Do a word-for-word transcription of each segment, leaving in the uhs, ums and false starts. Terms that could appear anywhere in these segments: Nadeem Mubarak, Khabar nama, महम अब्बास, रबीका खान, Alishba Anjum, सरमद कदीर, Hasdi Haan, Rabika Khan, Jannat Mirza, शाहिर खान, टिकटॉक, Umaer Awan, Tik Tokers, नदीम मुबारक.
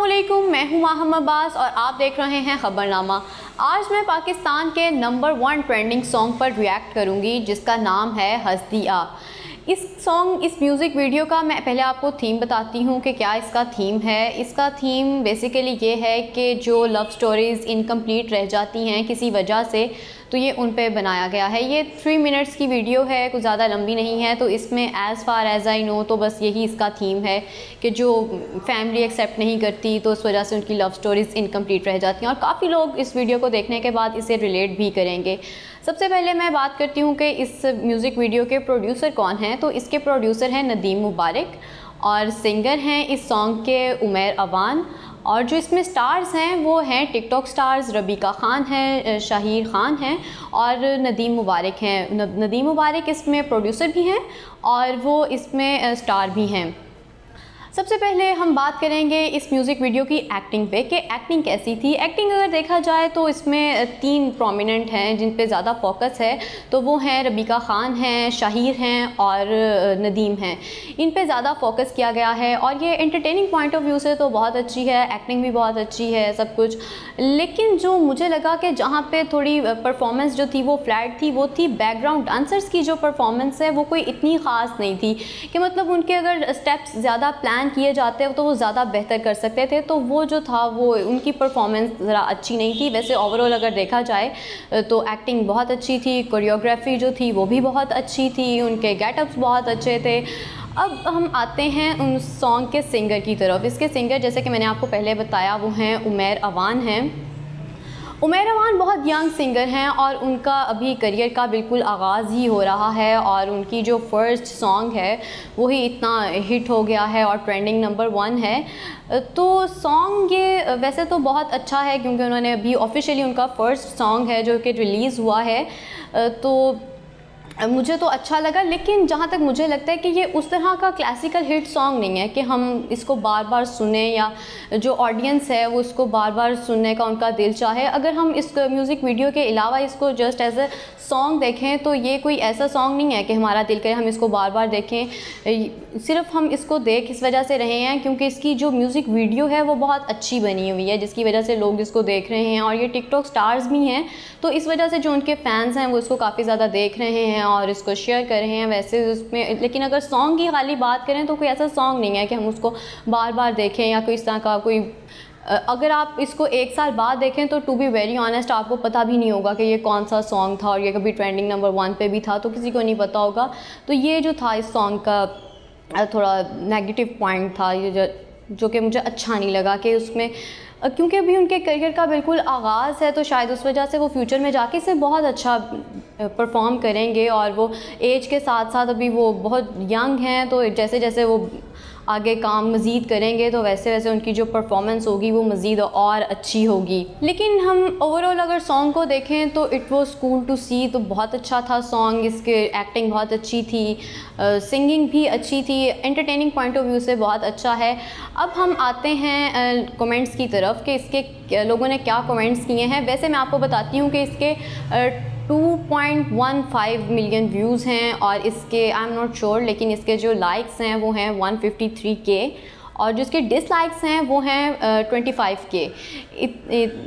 अस्सलामुअलैकुम, मैं हूं महम अब्बास और आप देख रहे हैं खबरनामा। आज मैं पाकिस्तान के नंबर वन ट्रेंडिंग सॉन्ग पर रिएक्ट करूंगी जिसका नाम है हस्दी आ। इस सॉन्ग इस म्यूज़िक वीडियो का मैं पहले आपको थीम बताती हूँ कि क्या इसका थीम है। इसका थीम बेसिकली ये है कि जो लव स्टोरीज़ इनकम्प्लीट रह जाती हैं किसी वजह से, तो ये उन पे बनाया गया है। ये थ्री मिनट्स की वीडियो है, कुछ ज़्यादा लंबी नहीं है, तो इसमें as far as I know तो बस यही इसका थीम है कि जो फैमिली एक्सेप्ट नहीं करती तो उस वजह से उनकी लव स्टोरीज़ इनकम्प्लीट रह जाती हैं। और काफ़ी लोग इस वीडियो को देखने के बाद इसे रिलेट भी करेंगे। सबसे पहले मैं बात करती हूँ कि इस म्यूज़िक वीडियो के प्रोड्यूसर कौन हैं, तो इसके प्रोड्यूसर हैं नदीम मुबारक और सिंगर हैं इस सॉन्ग के उमैर अवान। और जो इसमें स्टार्स हैं वो हैं टिकटॉक स्टार्स रबीका खान हैं, शाहिर खान हैं और नदीम मुबारक हैं। नदीम मुबारक इसमें प्रोड्यूसर भी हैं और वो इसमें स्टार भी हैं। सबसे पहले हम बात करेंगे इस म्यूज़िक वीडियो की एक्टिंग पे कि एक्टिंग कैसी थी। एक्टिंग अगर देखा जाए तो इसमें तीन प्रोमिनेंट हैं जिन पे ज़्यादा फोकस है, तो वो हैं रबीका ख़ान हैं, शाहिर हैं और नदीम हैं। इन पे ज़्यादा फोकस किया गया है और ये एंटरटेनिंग पॉइंट ऑफ व्यू से तो बहुत अच्छी है, एक्टिंग भी बहुत अच्छी है, सब कुछ। लेकिन जो मुझे लगा कि जहाँ पर थोड़ी परफॉर्मेंस जो थी वो फ्लैट थी वो थी बैकग्राउंड डांसर्स की। जो परफॉर्मेंस है वो कोई इतनी ख़ास नहीं थी कि मतलब उनके अगर स्टेप्स ज़्यादा प्लान किए जाते तो वो ज़्यादा बेहतर कर सकते थे। तो वो जो था वो उनकी परफॉर्मेंस ज़रा अच्छी नहीं थी। वैसे ओवरऑल अगर देखा जाए तो एक्टिंग बहुत अच्छी थी, कोरियोग्राफी जो थी वो भी बहुत अच्छी थी, उनके गेटअप्स बहुत अच्छे थे। अब हम आते हैं उन सॉन्ग के सिंगर की तरफ। इसके सिंगर जैसे कि मैंने आपको पहले बताया वो हैं उमैर अवान हैं। उमैर अवान बहुत यंग सिंगर हैं और उनका अभी करियर का बिल्कुल आगाज़ ही हो रहा है। और उनकी जो फर्स्ट सॉन्ग है वही इतना हिट हो गया है और ट्रेंडिंग नंबर वन है। तो सॉन्ग ये वैसे तो बहुत अच्छा है क्योंकि उन्होंने अभी ऑफिशियली उनका फ़र्स्ट सॉन्ग है जो कि रिलीज़ हुआ है, तो मुझे तो अच्छा लगा। लेकिन जहाँ तक मुझे लगता है कि ये उस तरह का क्लासिकल हिट सॉन्ग नहीं है कि हम इसको बार बार सुने या जो ऑडियंस है वो इसको बार बार सुनने का उनका दिल चाहे। अगर हम इस म्यूज़िक वीडियो के अलावा इसको जस्ट एज अ सॉन्ग देखें तो ये कोई ऐसा सॉन्ग नहीं है कि हमारा दिल करे हम इसको बार बार देखें। सिर्फ हम इसको देख इस वजह से रहे हैं क्योंकि इसकी जो म्यूज़िक वीडियो है वो बहुत अच्छी बनी हुई है जिसकी वजह से लोग इसको देख रहे हैं। और ये टिकटॉक स्टार्स भी हैं तो इस वजह से जो उनके फ़ैन्स हैं वो इसको काफ़ी ज़्यादा देख रहे हैं और इसको शेयर कर रहे हैं। वैसे उसमें लेकिन अगर सॉन्ग की खाली बात करें तो कोई ऐसा सॉन्ग नहीं है कि हम उसको बार बार देखें या कोई इस तरह का कोई। अगर आप इसको एक साल बाद देखें तो टू बी वेरी ऑनेस्ट आपको पता भी नहीं होगा कि ये कौन सा सॉन्ग था और ये कभी ट्रेंडिंग नंबर वन पे भी था तो किसी को नहीं पता होगा। तो ये जो था इस सॉन्ग का थोड़ा नेगेटिव पॉइंट था, ये जो कि मुझे अच्छा नहीं लगा कि उसमें क्योंकि अभी उनके करियर का बिल्कुल आगाज़ है तो शायद उस वजह से वो फ्यूचर में जाके इसे बहुत अच्छा परफॉर्म करेंगे। और वो एज के साथ साथ अभी वो बहुत यंग हैं तो जैसे जैसे वो आगे काम मज़ीद करेंगे तो वैसे वैसे उनकी जो परफॉर्मेंस होगी वो मज़ीद और अच्छी होगी। लेकिन हम ओवरऑल अगर सॉन्ग को देखें तो it was cool to see, तो बहुत अच्छा था सॉन्ग, इसके एक्टिंग बहुत अच्छी थी, सिंगिंग भी अच्छी थी, एंटरटेनिंग पॉइंट ऑफ व्यू से बहुत अच्छा है। अब हम आते हैं कमेंट्स की तरफ कि इसके लोगों ने क्या कमेंट्स किए हैं। वैसे मैं आपको बताती हूँ कि इसके आ, two point one five million views हैं और इसके आई एम नॉट श्योर लेकिन इसके जो लाइक्स हैं वो हैं वन फिफ्टी थ्री के और जिसके डिसलाइक्स हैं वो हैं ट्वेंटी फाइव के।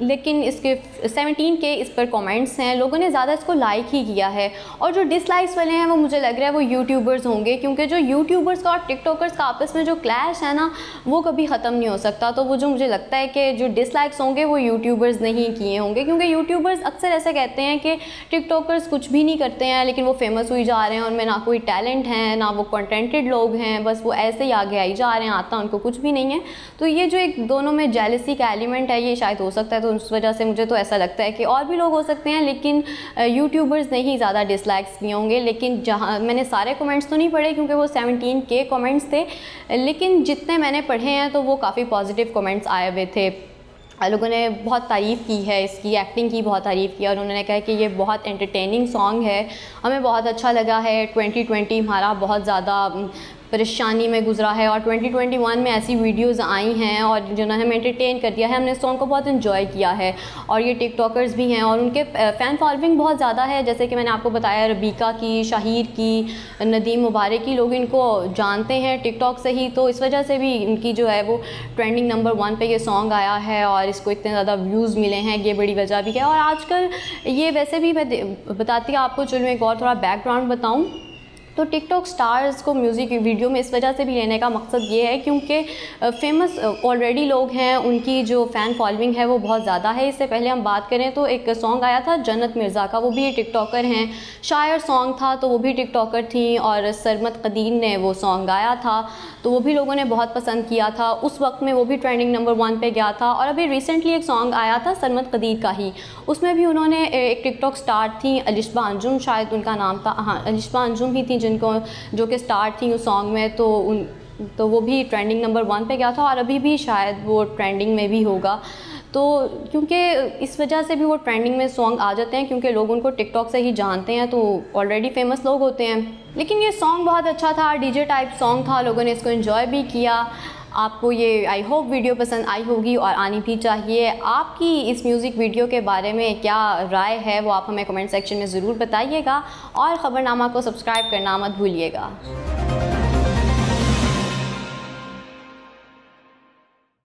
लेकिन इसके सेवनटीन के इस पर कमेंट्स हैं। लोगों ने ज़्यादा इसको लाइक ही किया है और जो डिसलाइक्स वाले हैं वो मुझे लग रहा है वो यूट्यूबर्स होंगे क्योंकि जो यूट्यूबर्स का और टिकटॉकर्स का आपस में जो क्लैश है ना वो कभी ख़त्म नहीं हो सकता। तो वो जो मुझे लगता है कि जो डिसलाइक्स होंगे वो यूट्यूबर्स नहीं किए होंगे क्योंकि यूट्यूबर्स अक्सर ऐसा कहते हैं कि टिकटॉकर्स कुछ भी नहीं करते हैं लेकिन वो फेमस हुई जा रहे हैं, उनमें ना कोई टैलेंट है ना वो कॉन्टेंटेड लोग हैं, बस वो ऐसे ही आगे आई जा रहे हैं, आता उनको कुछ भी नहीं है। तो ये जो एक दोनों में जेलसी का एलिमेंट है ये शायद हो सकता है। तो उस वजह से मुझे तो ऐसा लगता है कि और भी लोग हो सकते हैं लेकिन यूट्यूबर्स ने ही ज़्यादा डिसलाइक्स किए होंगे। लेकिन जहाँ मैंने सारे कमेंट्स तो नहीं पढ़े क्योंकि वो सेवनटीन के कमेंट्स थे, लेकिन जितने मैंने पढ़े हैं तो वो काफ़ी पॉजिटिव कमेंट्स आए हुए थे। लोगों ने बहुत तारीफ़ की है इसकी, एक्टिंग की बहुत तारीफ़ की और उन्होंने कहा कि ये बहुत एंटरटेनिंग सॉन्ग है, हमें बहुत अच्छा लगा है। ट्वेंटी ट्वेंटी हमारा बहुत ज़्यादा परेशानी में गुजरा है और ट्वेंटी ट्वेंटी वन में ऐसी वीडियोस आई हैं और जिन्होंने हमें एंटरटेन कर दिया है। हमने सॉन्ग को बहुत इन्जॉय किया है और ये टिकटॉकर्स भी हैं और उनके फ़ैन फॉलोइंग बहुत ज़्यादा है, जैसे कि मैंने आपको बताया रबीका की, शाहिर की, नदीम मुबारक की, लोग इनको जानते हैं टिकटॉक से ही, तो इस वजह से भी इनकी जो है वो ट्रेंडिंग नंबर वन पर ये सॉन्ग आया है और इसको इतने ज़्यादा व्यूज़ मिले हैं, ये बड़ी वजह भी है। और आजकल ये वैसे भी मैं बताती आपको, चलो मैं एक और थोड़ा बैकग्राउंड बताऊं तो टिकटॉक स्टार्स को म्यूज़िक वीडियो में इस वजह से भी लेने का मकसद ये है क्योंकि फ़ेमस ऑलरेडी लोग हैं, उनकी जो फ़ैन फॉलोइंग है वो बहुत ज़्यादा है। इससे पहले हम बात करें तो एक सॉन्ग आया था जन्नत मिर्ज़ा का, वो भी टिकटॉकर हैं, शायर सॉन्ग था तो वो भी टिकटॉकर थी और सरमद कदीर ने वो सॉन्ग गाया था तो वो भी लोगों ने बहुत पसंद किया था, उस वक्त में वो भी ट्रेंडिंग नंबर वन पर गया था। और अभी रिसेंटली एक सॉन्ग आया था सरमद कदीर का ही, उसमें भी उन्होंने एक टिकटॉक स्टार थी अलिशबा अंजुम, शायद उनका नाम था, हाँ अलिशबा अंजुम ही थी जिनको जो कि स्टार्ट थी उस सॉन्ग में, तो उन तो वो भी ट्रेंडिंग नंबर वन पे गया था और अभी भी शायद वो ट्रेंडिंग में भी होगा। तो क्योंकि इस वजह से भी वो ट्रेंडिंग में सॉन्ग आ जाते हैं क्योंकि लोग उनको टिकटॉक से ही जानते हैं, तो ऑलरेडी फेमस लोग होते हैं। लेकिन ये सॉन्ग बहुत अच्छा था, डीजे टाइप सॉन्ग था, लोगों ने इसको एंजॉय भी किया। आपको ये आई होप वीडियो पसंद आई होगी और आनी भी चाहिए। आपकी इस म्यूज़िक वीडियो के बारे में क्या राय है वो आप हमें कमेंट सेक्शन में ज़रूर बताइएगा और ख़बरनामा को सब्सक्राइब करना मत भूलिएगा।